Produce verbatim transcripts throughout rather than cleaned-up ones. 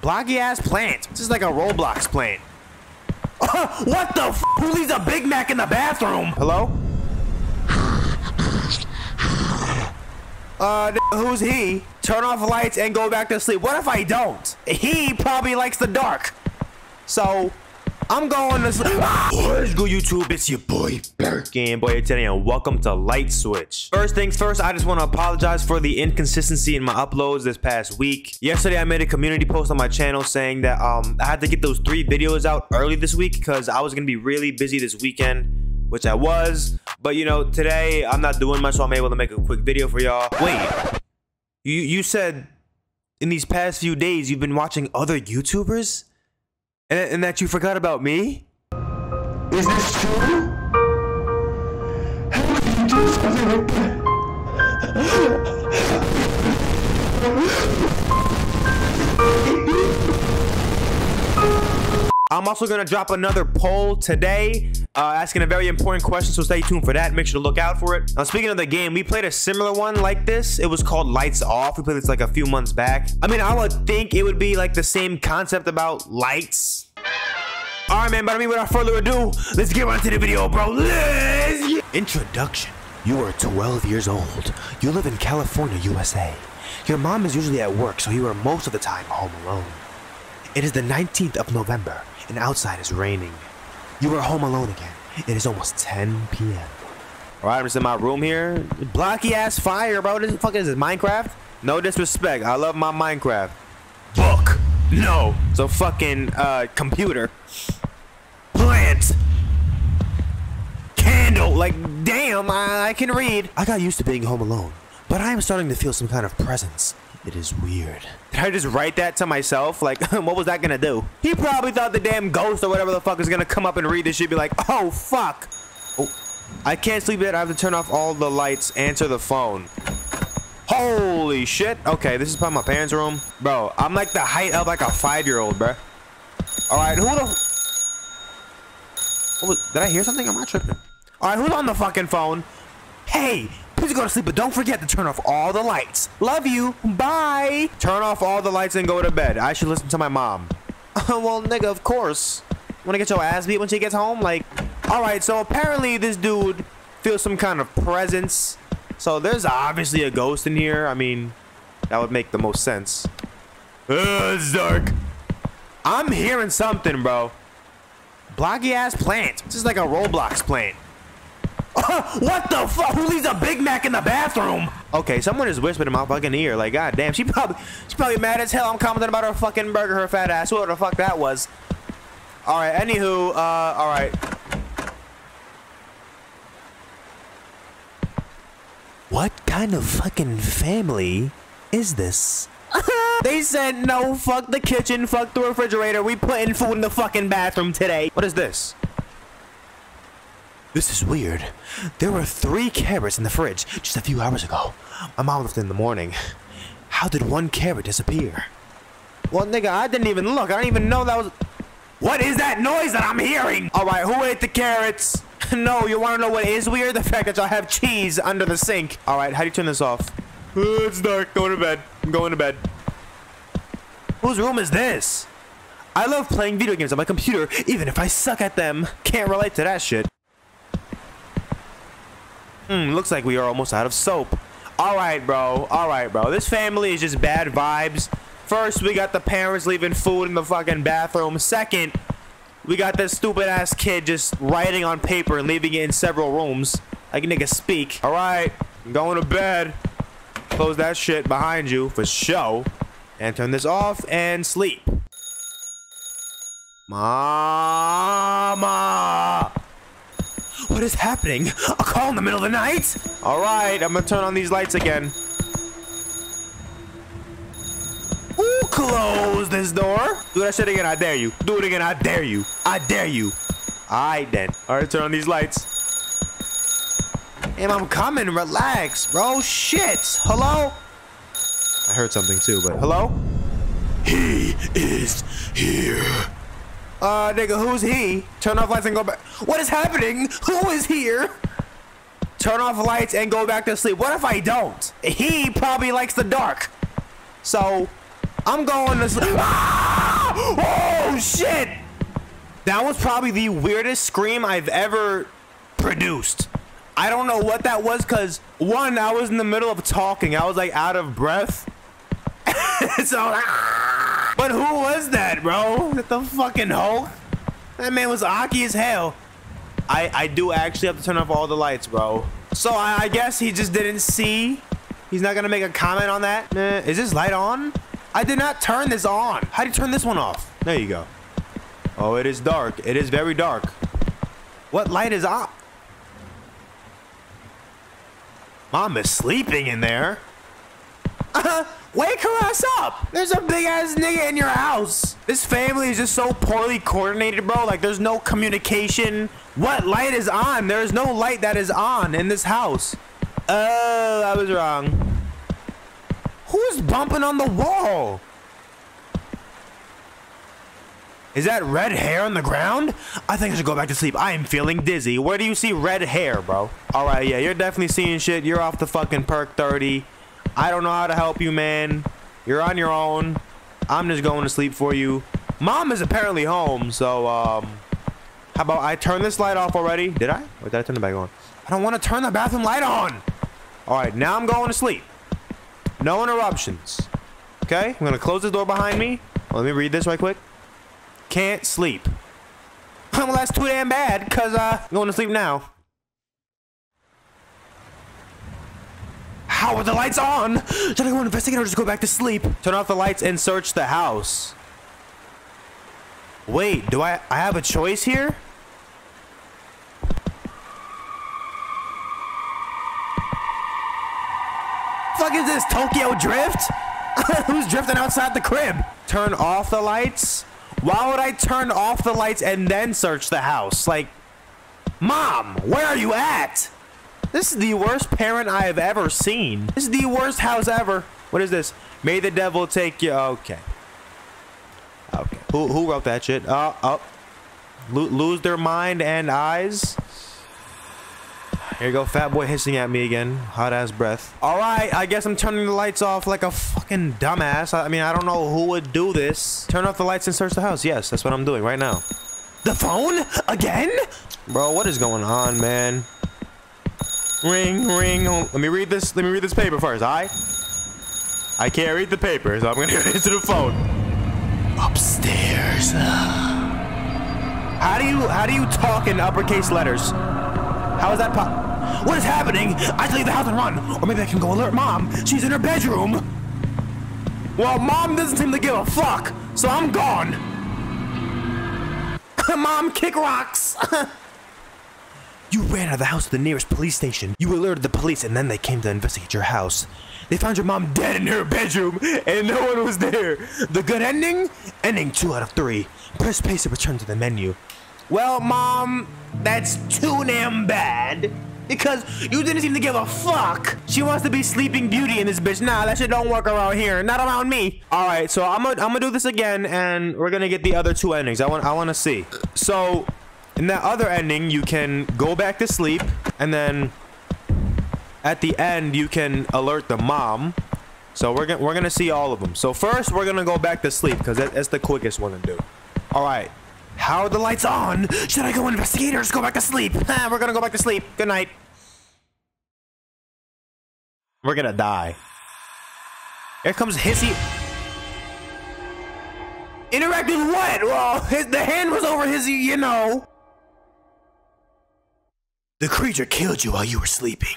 Blocky ass plant. This is like a Roblox plant. What the f? Who leaves a Big Mac in the bathroom? Hello? Uh, who's he? Turn off lights and go back to sleep. What if I don't? He probably likes the dark. So, I'm going to sleep. Let's go, YouTube. It's your boy, Birkinboy, today, and welcome to Light Switch. First things first, I just want to apologize for the inconsistency in my uploads this past week. Yesterday, I made a community post on my channel saying that um, I had to get those three videos out early this week because I was going to be really busy this weekend. Which I was, but you know, today I'm not doing much, so I'm able to make a quick video for y'all. Wait, you you said in these past few days you've been watching other YouTubers, and, and that you forgot about me? Is this true? How did you do something like that? I'm also gonna drop another poll today. Uh, asking a very important question, so stay tuned for that. Make sure to look out for it. Now, speaking of the game, we played a similar one like this. It was called Lights Off. We played this like a few months back. I mean, I would think it would be like the same concept about lights. All right, man, but I mean, without further ado, let's get right to the video, bro. Let's get Introduction. You are twelve years old. You live in California, U S A. Your mom is usually at work, so you are most of the time home alone. It is the nineteenth of November, and outside is raining. You are home alone again. It is almost ten P M All right, I'm just in my room here. Blocky ass fire, bro. What the fuck is this, Minecraft? No disrespect. I love my Minecraft. Book. No. So fucking uh, computer. Plant. Candle. Like, damn, I, I can read. I got used to being home alone, but I am starting to feel some kind of presence. It is weird. Did I just write that to myself? Like, what was that gonna do? He probably thought the damn ghost or whatever the fuck is gonna come up and read this shit, be like, oh, fuck. Oh, I can't sleep yet. I have to turn off all the lights, answer the phone. Holy shit. Okay, this is probably my parents' room. Bro, I'm like the height of like a five-year-old, bro. All right, who the... What was... Did I hear something? Am I tripping? All right, who's on the fucking phone? Hey! Please go to sleep, but don't forget to turn off all the lights. Love you. Bye. Turn off all the lights and go to bed. I should listen to my mom. Well, nigga, of course. Wanna get your ass beat when she gets home? Like, all right, so apparently this dude feels some kind of presence. So there's obviously a ghost in here. I mean, that would make the most sense. Ugh, it's dark. I'm hearing something, bro. Blocky ass plant. This is like a Roblox plant. What the fuck? Who leaves a Big Mac in the bathroom? Okay, someone is whispering in my fucking ear. Like, goddamn, she probably, she's probably mad as hell. I'm commenting about her fucking burger, her fat ass. Whoever the fuck that was. All right, anywho, uh, all right. What kind of fucking family is this? They said no. Fuck the kitchen. Fuck the refrigerator. We putting food in the fucking bathroom today. What is this? This is weird. There were three carrots in the fridge just a few hours ago. My mom left in the morning. How did one carrot disappear? Well, nigga, I didn't even look. I don't even know that was... What is that noise that I'm hearing? All right, who ate the carrots? No, you want to know what is weird? The fact that y'all have cheese under the sink. All right, how do you turn this off? It's dark. Going to bed. I'm going to bed. Whose room is this? I love playing video games on my computer, even if I suck at them. Can't relate to that shit. Hmm, looks like we are almost out of soap. All right, bro. All right, bro. This family is just bad vibes. First, we got the parents leaving food in the fucking bathroom. Second, we got this stupid-ass kid just writing on paper and leaving it in several rooms. Like, nigga, speak. All right, I'm going to bed. Close that shit behind you for show. And turn this off and sleep. Mama! What is happening? A call in the middle of the night? All right, I'm gonna turn on these lights again. Ooh, close this door. Do that shit again, I dare you. Do it again, I dare you. I dare you. All right, then. All right, turn on these lights. And I'm coming, relax, bro. Shit, hello? I heard something too, but hello? He is here. Uh, nigga, who's he? Turn off lights and go back. What is happening? Who is here? Turn off lights and go back to sleep. What if I don't? He probably likes the dark. So, I'm going to sleep. Oh shit! That was probably the weirdest scream I've ever produced. I don't know what that was, because one, I was in the middle of talking. I was like out of breath. So I was like, ah! But who was that, bro? Was that the fucking Hulk? That man was Aki as hell. I, I do actually have to turn off all the lights, bro. So I, I guess he just didn't see. He's not gonna make a comment on that. Nah, is this light on? I did not turn this on. How do you turn this one off? There you go. Oh, it is dark. It is very dark. What light is on? Mom is sleeping in there. Uh-huh. Wake her ass up! There's a big ass nigga in your house. This family is just so poorly coordinated, bro. Like, there's no communication. What light is on? There is no light that is on in this house. Oh, I was wrong. Who's bumping on the wall? Is that red hair on the ground? I think I should go back to sleep. I am feeling dizzy. Where do you see red hair, bro? All right, yeah, you're definitely seeing shit. You're off the fucking perk thirty. I don't know how to help you, man. You're on your own. I'm just going to sleep for you. Mom is apparently home, so um, how about I turn this light off already? Did I? Or did I turn it back on? I don't want to turn the bathroom light on. All right, now I'm going to sleep. No interruptions. Okay, I'm gonna close the door behind me. Let me read this right quick. Can't sleep. Well, that's too damn bad, cause uh, I'm going to sleep now. How are the lights on? Should I go investigate or just go back to sleep? Turn off the lights and search the house. Wait, do I, I have a choice here? Fuck is this, Tokyo Drift? Who's drifting outside the crib? Turn off the lights? Why would I turn off the lights and then search the house? Like, Mom, where are you at? This is the worst parent I have ever seen. This is the worst house ever. What is this? May the devil take you. Okay. Okay. Who, who wrote that shit? Uh, oh. Lo lose their mind and eyes. Here you go, fat boy hissing at me again. Hot ass breath. All right, I guess I'm turning the lights off like a fucking dumbass. I mean, I don't know who would do this. Turn off the lights and search the house. Yes, that's what I'm doing right now. The phone? Again? Bro, what is going on, man? Ring, ring. Let me read this. Let me read this paper first. I, I can't read the paper, so I'm gonna read it to the phone. Upstairs. How do you how do you talk in uppercase letters? How is that pop? What is happening? I have to leave the house and run, or maybe I can go alert Mom. She's in her bedroom. Well, Mom doesn't seem to give a fuck, so I'm gone. Mom, kick rocks. You ran out of the house to the nearest police station. You alerted the police, and then they came to investigate your house. They found your mom dead in her bedroom, and no one was there. The good ending? Ending two out of three. Press space to return to the menu. Well, Mom, that's too damn bad. Because you didn't seem to give a fuck. She wants to be Sleeping Beauty in this bitch. Nah, that shit don't work around here. Not around me. All right, so I'm gonna I'm gonna do this again, and we're gonna get the other two endings. I want I want to see. So. In that other ending, you can go back to sleep, and then at the end, you can alert the mom. So we're gonna we're gonna see all of them. So first, we're gonna go back to sleep because that, that's the quickest one to do. All right, how are the lights on? Should I go investigate or just go back to sleep? Ah, we're gonna go back to sleep. Good night. We're gonna die. Here comes hissy. Interactive what? Well, his, the hand was over his, you know. The creature killed you while you were sleeping.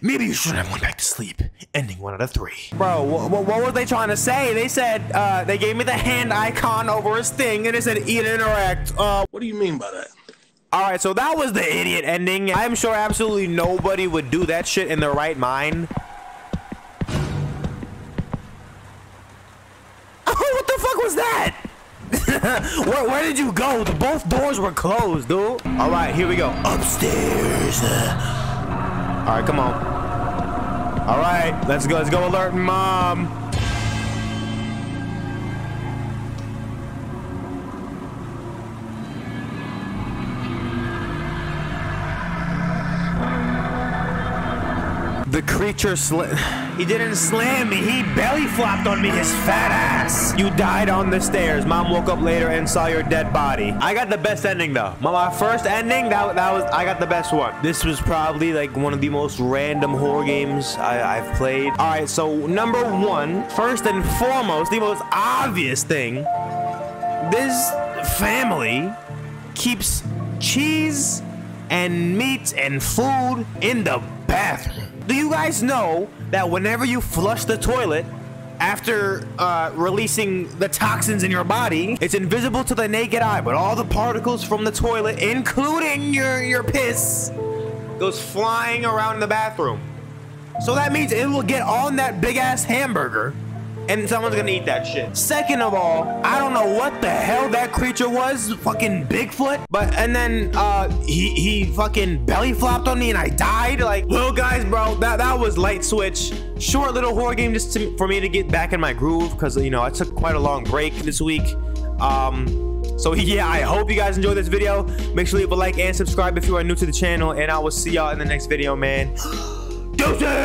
Maybe you shouldn't have gone back to sleep. Ending one out of three. Bro, wh wh what were they trying to say? They said, uh, they gave me the hand icon over his thing, and it said, eat and interact. Uh, what do you mean by that? All right, so that was the idiot ending. I'm sure absolutely nobody would do that shit in their right mind. Oh, what the fuck was that? where, where did you go? The, both doors were closed, dude. All right, here we go. Upstairs. All right, come on. All right, let's go. Let's go alert Mom. The The creature sli- He didn't slam me. He belly flopped on me, his fat ass. You died on the stairs. Mom woke up later and saw your dead body. I got the best ending though. My first ending, that, that was, I got the best one. This was probably like one of the most random horror games I, I've played. All right, so number one, first and foremost, the most obvious thing, this family keeps cheese and meat and food in the bathroom. Do you guys know that whenever you flush the toilet, after uh, releasing the toxins in your body, it's invisible to the naked eye, but all the particles from the toilet, including your, your piss, goes flying around the bathroom? So that means it will get on that big-ass hamburger, and someone's gonna eat that shit. Second of all, I don't know what the hell that creature was, fucking Bigfoot. But, and then, uh, he, he fucking belly flopped on me and I died. Like, well, guys, bro, that, that was Light Switch. Short little horror game just to, for me to get back in my groove, because, you know, I took quite a long break this week. Um, so, yeah, I hope you guys enjoyed this video. Make sure you leave a like and subscribe if you are new to the channel, and I will see y'all in the next video, man. Deuces!